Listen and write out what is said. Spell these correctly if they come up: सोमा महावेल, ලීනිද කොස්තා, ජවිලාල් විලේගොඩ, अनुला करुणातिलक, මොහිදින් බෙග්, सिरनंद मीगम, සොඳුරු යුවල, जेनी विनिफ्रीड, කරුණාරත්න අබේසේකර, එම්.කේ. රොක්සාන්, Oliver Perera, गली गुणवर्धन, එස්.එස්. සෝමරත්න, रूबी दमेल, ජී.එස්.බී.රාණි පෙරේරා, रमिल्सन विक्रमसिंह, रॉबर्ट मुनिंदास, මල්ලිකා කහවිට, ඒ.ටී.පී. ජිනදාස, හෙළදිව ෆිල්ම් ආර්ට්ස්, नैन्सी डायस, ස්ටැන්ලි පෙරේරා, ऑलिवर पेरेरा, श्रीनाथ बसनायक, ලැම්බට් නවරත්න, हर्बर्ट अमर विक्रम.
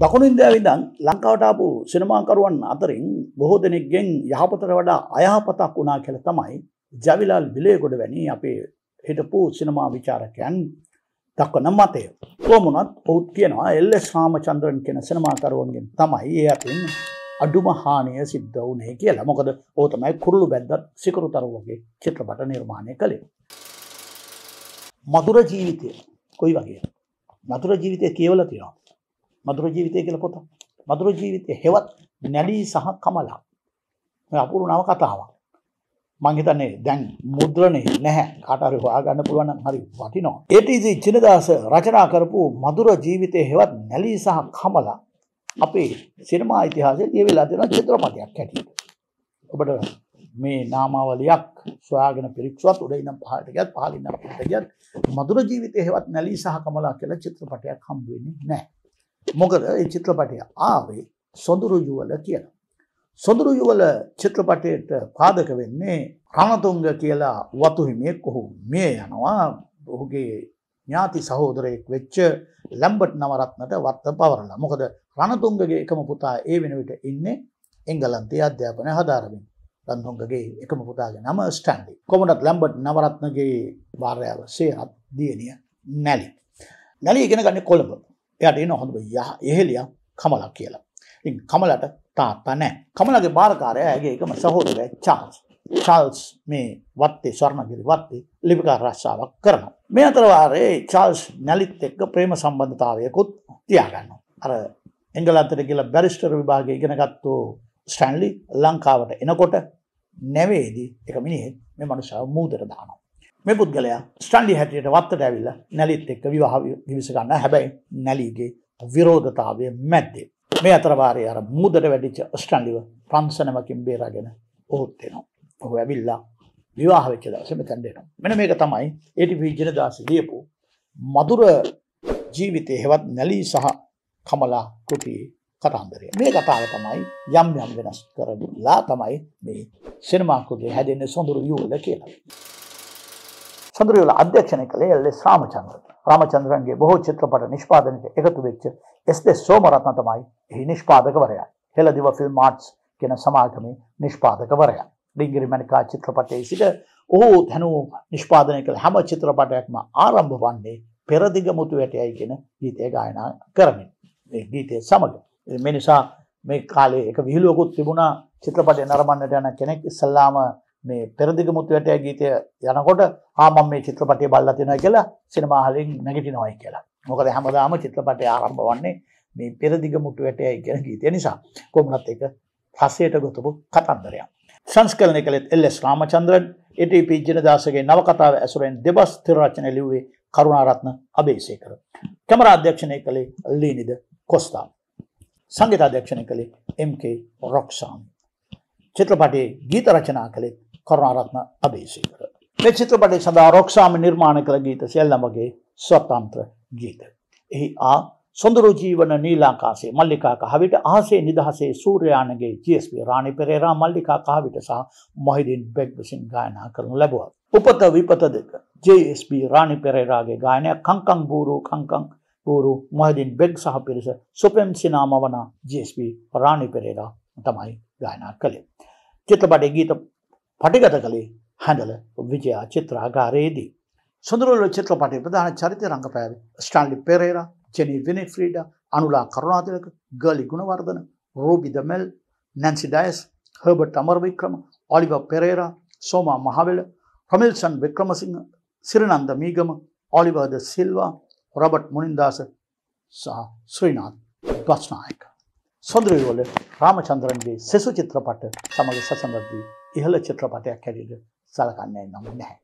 දකුණු ඉන්දියාවේ ඉඳන් ලංකාවට ආපු සිනමාකරුවන් අතරින් බොහෝ දෙනෙක්ගෙන් යහපතට වඩා අයහපතක් වුණා කියලා තමයි ජවිලාල් විලේගොඩ වැනි අපේ හිටපු සිනමා විචාරකයන් දක්වන මතය. කොමුණත් ඔහුත් කියනවා එල්.එස්. රාමචන්ද්‍රන් කියන සිනමාකරුවන්ගෙන් තමයි ඒ අතින් අඩුම හානිය සිද්ධ වුණේ කියලා. මොකද ඔහු තමයි කුරුළු බැද්දත් සිකුරුතරු වගේ චිත්‍රපට නිර්මාණය කළේ. මధుර ජීවිතය කොයි වගේ? මధుර ජීවිතය කියවලා තියෙනවා. मधुर जीवित के पोत मधुर जीवित हेवत् नली सह कमल अपूर्ण नाव कथा मंगितने मुद्रणे नह काटार आगण पुराण हरी वाटिनो एटीजी चिन्नदास रचना करपु मधुर जीवित हेवत् नली सह कमल अपे सिनेमा इतिहास ये विलातिना चित्रपट आख्याति बट मे नामावलिया स्वयं परीक्षात उड़न पहाट पहाल मधुर जीवित हेवत् नली सह कमल के चित्रपट हम न මොකද මේ චිත්‍රපටය ආවේ සොඳුරු යුවල කියලා. සොඳුරු යුවල චිත්‍රපටයට පාදක වෙන්නේ රණතුංග කියලා වතු හිමියෙක්. කොහො මේ යනවා ඔහුගේ ඥාති සහෝදරයෙක් වෙච්ච ලැම්බට් නවරත්නට වත්ත පවරලා. මොකද රණතුංගගේ එකම පුතා ඒ වෙන විට ඉන්නේ එංගලන්තයේ අධ්‍යාපනය හදාරමින්. රණතුංගගේ එකම පුතාගේ නම ස්ටැන්ලි. කොමඩත් ලැම්බට් නවරත්නගේ භාර්යාව සේහත් දියණිය නැලි. නැලි ඉගෙන ගන්නේ කොළඹ. එයාට එන හොඳ එහෙලියක් කමලක් කියලා. ඉතින් කමලට තාත්තා නැහැ. කමලගේ බාරකාරයා ඇගේ එකම සහෝදරයා චාල්ස්. චාල්ස් මේ වත්තේ ස්වර්ණගිරි වත්තේ ලිපිකා රස්සාවක් කරනවා. මේ අතර වාරේ චාල්ස් නැලිත් එක්ක ප්‍රේම සම්බන්ධතාවයකුත් තියාගන්නවා. අර එංගලන්තයට ගිහලා බැරිස්ටර් විභාගය ඉගෙනගත්තු ස්ටැන්ලි ලංකාවට එනකොට නැවේදී එක මිනිහෙක් මේ මනුස්සයා මූදට දානවා. මේ පුද්ගලයා ස්ටැන්ලි හැටියට වත්තට ඇවිල්ලා නැලිත් එක්ක විවාහ විවිස ගන්න. හැබැයි නැලිගේ විරෝධතාවය මැද්දේ මේ අතර වාරේ අර මූදට වැඩිච්ච ස්ටැන්ලිව ප්‍රංශනමකින් බේරාගෙන ඔහුත් එනවා. ඔහු ඇවිල්ලා විවාහ වෙච්ච දවසේ මෙතන දෙනවා. මෙන්න මේක තමයි ඒ.ටී.පී. ජිනදාස ලියපු මధుර ජීවිතේ හෙවත් නැලි සහ කමලා කෘතියේ කතාන්දරය. මේ කතාව තමයි යම් යම් වෙනස් කරලා තමයි මේ සිනමා කෘතිය හැදෙන්නේ සොඳුරු යුවල කියලා. සොඳුරු අධ්‍යක්ෂණය කළේ එල්.එස්. රාමචන්ද්‍රන්. රාමචන්ද්‍රන්ගේ බොහෝ චිත්‍රපට නිෂ්පාදනයට එකතු වෙච්ච එස්.එස්. සෝමරත්න තමයි එහි නිෂ්පාදකවරයා. හෙළදිව ෆිල්ම් ආර්ට්ස් කියන සමාගමේ නිෂ්පාදකවරයා. ඩිංගිරි මණිකා චිත්‍රපටයේ සිට ඔහු තනුව නිෂ්පාදනය කළ හැම චිත්‍රපටයක්ම ආරම්භ වන්නේ පෙරදිග මුතු වැටයයි කියන ගීතය ගායනා කරමින්. මේ ගීතය සමග මේ නිසා මේ කාලේ එක විහිළුවකුත් තිබුණා. චිත්‍රපටය නරඹන්නට යන කෙනෙක් ඉස්සල්ලාම මේ පෙරදිග මුතු වැටය ගීතය යනකොට ආ මම මේ චිත්‍රපටය බලලා තියෙනවා කියලා සිනමා හලෙන් නැගිටිනවායි කියලා. මොකද හැමදාම චිත්‍රපටය ආරම්භ වන්නේ මේ පෙරදිග මුතු වැටයයි කියන ගීතය නිසා. කොමුණත් ඒක රසයට ගොතපු කතන්දරයක්. සංස්කරණය කළෙත් එල්.එස්. රාමචන්ද්‍රන්. ඒ.ටී.පී. ජිනදාසගේ නවකතාව ඇසුරෙන් දෙබස් තිර රචන ලිව්වේ කරුණාරත්න අබේසේකර. කැමරා අධ්‍යක්ෂණය කළේ ලීනිද කොස්තා. සංගීත අධ්‍යක්ෂණය කළේ එම්.කේ. රොක්සාන්. චිත්‍රපටයේ ගීත රචනා කළේ කරුණාරත්න අබේසේකර. මේ චිත්‍රපටයේ සඳහා රොක්සාන් නිර්මාණ කළ ගීත සියල්ලමගේ ස්වතන්ත්‍ර ගීත. එහි ආ සොඳුරු ජීවන නීලාකාශයේ මල්ලිකා කහවිට, ආසේ නිදහසේ සූර්යානගේ ජී.එස්.බී.රාණි පෙරේරා මල්ලිකා කහවිට සහ මොහිදින් බෙග් විසින් ගායනා කරනු ලැබුවා. උපත විපත දෙක ජී.එස්.බී.රාණි පෙරේරාගේ ගායනය කංකං බූරු මොහිදින් බෙග් සහ පිරිස සුපෙම් සිනාමවන ජී.එස්.බී.රාණි පෙරේරා තමයි ගායනා කළේ. චිත්‍රපටයේ ගීත පටිගත කළේ හැඳල විජයා චිත්‍රාගාරයේදී. සොඳුරු චිත්‍රපටයේ ප්‍රධාන චරිත රංගපෑවේ ස්ටැන්ලි පෙරේරා, जेनी विनिफ्रीड, अनुला करुणातिलक, गली गुणवर्धन, रूबी दमेल, नैन्सी डायस, हर्बर्ट अमर विक्रम, ऑलिवर पेरेरा, सोमा महावेल, रमिल्सन विक्रमसिंह, सिरनंद मीगम, Oliver de Silva, रॉबर्ट मुनिंदास, श्रीनाथ बसनायक. सौंदर्य वाले रामचंद्रन के शिशु चित्रपट समग्र ससंदी इहल चित्रपट अख्याद सलकान्य नमूने हैं.